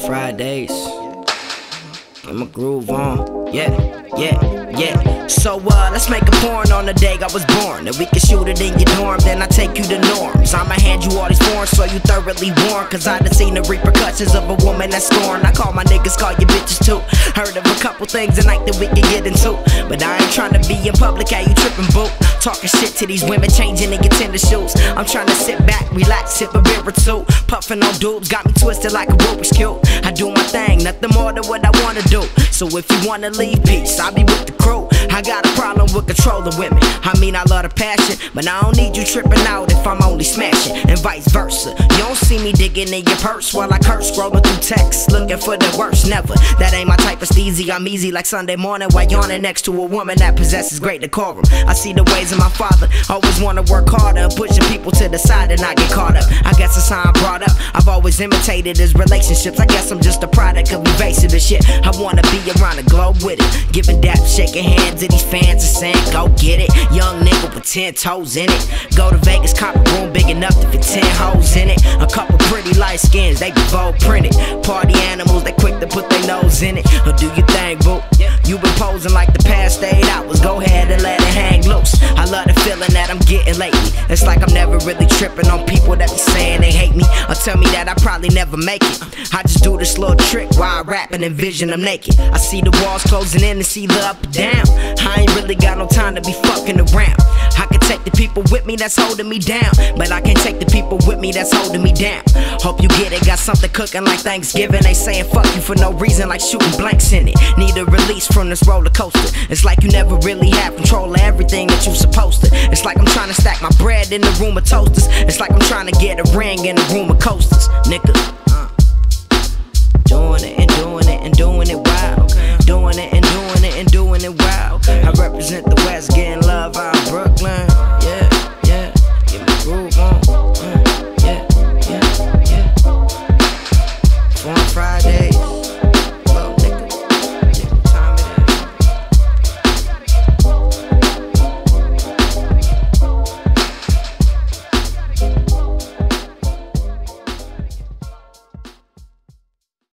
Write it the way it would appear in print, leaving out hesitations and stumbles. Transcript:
Foreign Fridays. Get my groove on, yeah. So let's make a porn on the day I was born. If we can shoot it in your dorm, then I take you to norms. I'ma hand you all these forms so you thoroughly warned, cause I done seen the repercussions of a woman that scorned. I call my niggas, call your bitches too. Heard of a couple things tonight that we can get into, but I ain't tryna be in public, how you trippin', boo? Talking shit to these women, changing in your tender shoes. I'm trying to sit back, relax, sip a beer or two. Puffin' on dupes, got me twisted like a Rubik's Cube. I do my thing, nothing more than what I wanna do. So if you wanna leave, peace, I'll be with the crew. I got a problem with controlling women. I mean, I love the passion, but I don't need you tripping out if I'm only smashing, and vice versa. You don't see me digging in your purse while I curse, scrolling through texts, looking for the worst. Never, that ain't my type of steezy. I'm easy like Sunday morning while yawning next to a woman that possesses great decorum. I see the ways of my father, always wanna work harder, pushing people to the side and I get caught up. I guess that's how I'm brought up. I've always imitated his relationships. I guess I'm just a product of evasive and shit. I wanna be around the globe with it, giving daps, shaking hands, and these fans are saying, go get it. Young nigga with 10 toes in it. Go to Vegas, cop a room big enough to fit 10 hoes in it. A couple pretty light skins, they be bold printed. Party animals, they quick to put their nose in it. Or do you think, boo? You been posing like the past 8 hours. Go ahead and let it hang loose. I love the feeling that I'm getting lately. It's like I'm never really tripping on people that be saying they hate me, or tell me that I probably never make it. I just do this little trick while I rap and envision I'm naked. I see the walls closing in and see the up and down. I ain't really got no time to be fucking around. I can take the people with me that's holding me down, but I can't take the people with me that's holding me down. Hope you get it, got something cooking like Thanksgiving. They saying fuck you for no reason like shooting blanks in it. Need a release from this roller coaster. It's like you never really have control of everything that you supposed to. It's like I'm trying to stack my bread in the room of toasters. It's like I'm trying to get a ring in the room of coasters, nigga. Doing it and doing it.